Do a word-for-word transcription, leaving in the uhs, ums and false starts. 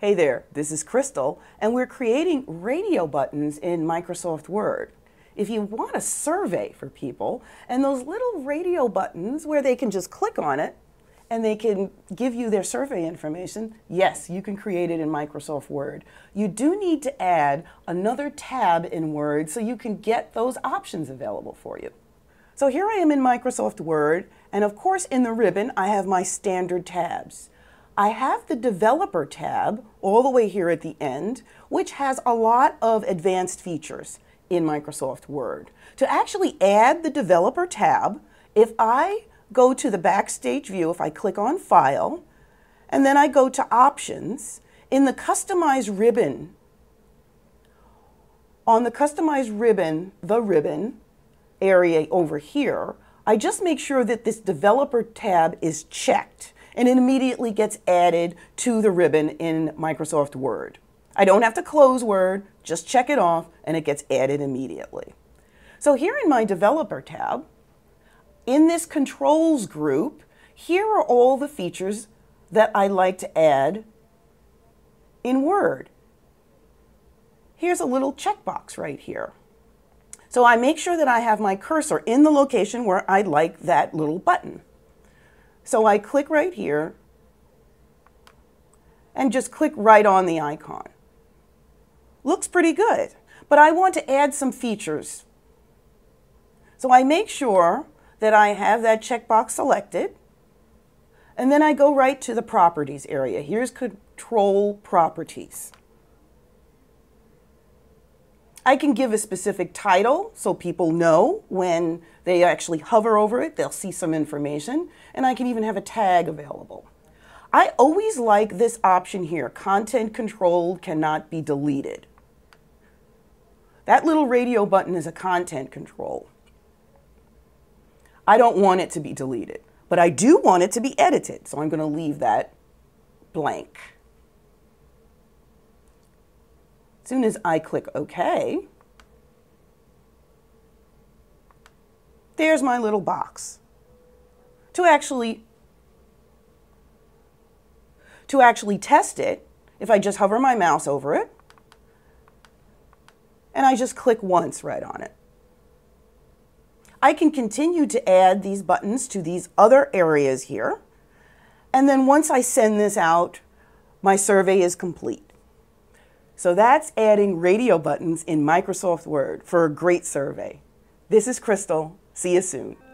Hey there, this is Crystal, and we're creating radio buttons in Microsoft Word. If you want a survey for people, and those little radio buttons where they can just click on it, and they can give you their survey information, yes, you can create it in Microsoft Word. You do need to add another tab in Word so you can get those options available for you. So here I am in Microsoft Word, and of course in the ribbon I have my standard tabs. I have the Developer tab all the way here at the end, which has a lot of advanced features in Microsoft Word. To actually add the Developer tab, if I go to the Backstage view, if I click on File, and then I go to Options, in the Customize ribbon, on the Customize ribbon, the ribbon area over here, I just make sure that this Developer tab is checked, and it immediately gets added to the ribbon in Microsoft Word. I don't have to close Word, just check it off, and it gets added immediately. So here in my Developer tab, in this Controls group, here are all the features that I like to add in Word. Here's a little checkbox right here. So I make sure that I have my cursor in the location where I'd like that little button. So I click right here and just click right on the icon. Looks pretty good, but I want to add some features. So I make sure that I have that checkbox selected, and then I go right to the Properties area. Here's Control Properties. I can give a specific title so people know when they actually hover over it, they'll see some information, and I can even have a tag available. I always like this option here, Content Controlled Cannot Be Deleted. That little radio button is a content control. I don't want it to be deleted, but I do want it to be edited, so I'm going to leave that blank. As soon as I click OK, there's my little box to actually, to actually test it. If I just hover my mouse over it, and I just click once right on it, I can continue to add these buttons to these other areas here, and then once I send this out, my survey is complete. So that's adding radio buttons in Microsoft Word for a great survey. This is Crystal. See you soon.